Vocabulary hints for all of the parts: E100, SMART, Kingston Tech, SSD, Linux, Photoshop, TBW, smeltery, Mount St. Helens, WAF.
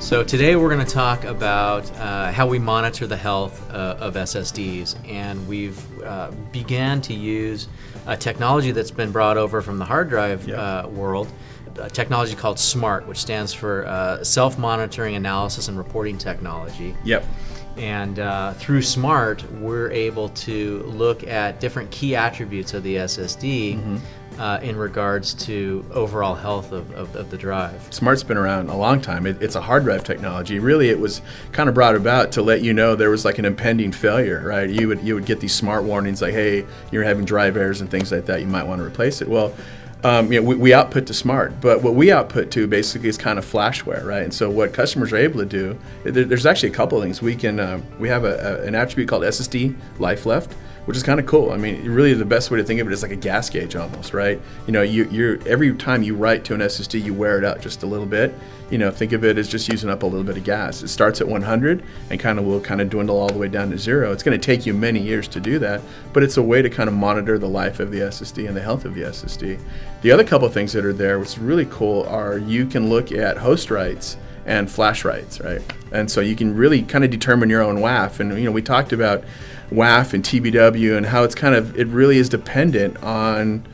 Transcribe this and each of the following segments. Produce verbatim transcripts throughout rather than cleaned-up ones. So today we're going to talk about uh, how we monitor the health uh, of S S Ds, and we've uh, began to use a technology that's been brought over from the hard drive yep. uh, world, a technology called SMART, which stands for uh, Self-Monitoring Analysis and Reporting Technology. Yep. And uh, through SMART, we're able to look at different key attributes of the S S D. Mm-hmm. Uh, in regards to overall health of, of, of the drive. SMART's been around a long time. It, it's a hard drive technology. Really, it was kind of brought about to let you know there was like an impending failure, right? You would, you would get these SMART warnings like, hey, you're having drive errors and things like that. You might want to replace it. Well, Um, you know, we, we output to SMART, but what we output to basically is kind of flashware, right? And so what customers are able to do, there, there's actually a couple of things. We can, uh, we have a, a, an attribute called S S D life left, which is kind of cool. I mean, really the best way to think of it is like a gas gauge almost, right? You know, you, you're, every time you write to an S S D, you wear it out just a little bit. You know, think of it as just using up a little bit of gas. It starts at one hundred and kind of will kind of dwindle all the way down to zero. It's going to take you many years to do that, but it's a way to kind of monitor the life of the S S D and the health of the S S D. The other couple of things that are there, what's really cool, are you can look at host writes and flash writes, right? And so you can really kind of determine your own W A F. And you know, we talked about W A F and T B W and how it's kind of, it really is dependent on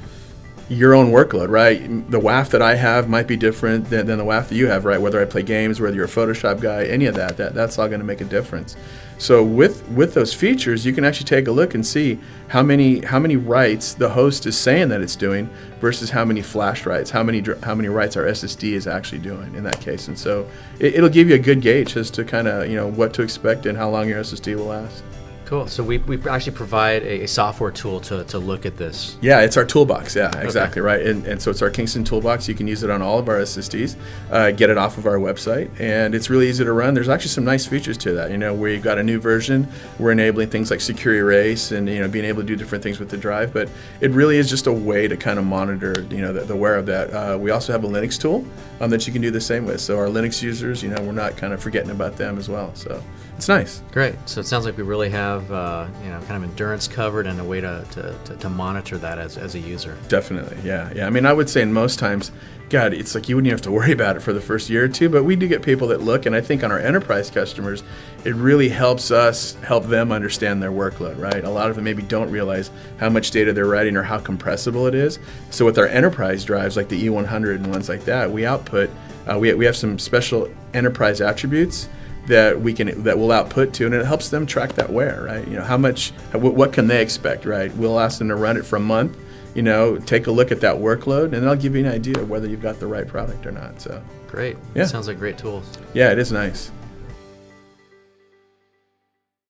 your own workload, right? The W A F that I have might be different than, than the W A F that you have, right? Whether I play games, whether you're a Photoshop guy, any of that, that that's all going to make a difference. So with with those features, you can actually take a look and see how many how many writes the host is saying that it's doing versus how many flash writes, how many how many writes our S S D is actually doing in that case. And so it, it'll give you a good gauge as to kind of, you know, what to expect and how long your S S D will last. Cool. So we, we actually provide a, a software tool to, to look at this. Yeah, it's our toolbox. Yeah, exactly. Okay. Right. And, and so it's our Kingston toolbox. You can use it on all of our S S Ds, uh, get it off of our website, and it's really easy to run. There's actually some nice features to that. You know, we've got a new version. We're enabling things like secure erase and, you know, being able to do different things with the drive, but it really is just a way to kind of monitor, you know, the, the wear of that. Uh, we also have a Linux tool um, that you can do the same with. So our Linux users, you know, we're not kind of forgetting about them as well. So it's nice. Great. So it sounds like we really have Uh, you know, kind of endurance covered and a way to, to, to monitor that as, as a user. Definitely, yeah, yeah. I mean, I would say in most times, God, it's like you wouldn't have to worry about it for the first year or two, but we do get people that look, and I think on our enterprise customers, it really helps us help them understand their workload, right? A lot of them maybe don't realize how much data they're writing or how compressible it is. So with our enterprise drives like the E one hundred and ones like that, we output, uh, we, we have some special enterprise attributes that we can, that we'll output to, and it helps them track that wear, right? You know, how much, what can they expect, right? We'll ask them to run it for a month, you know, take a look at that workload, and that'll give you an idea of whether you've got the right product or not, so. Great, yeah. Sounds like great tools. Yeah, it is nice.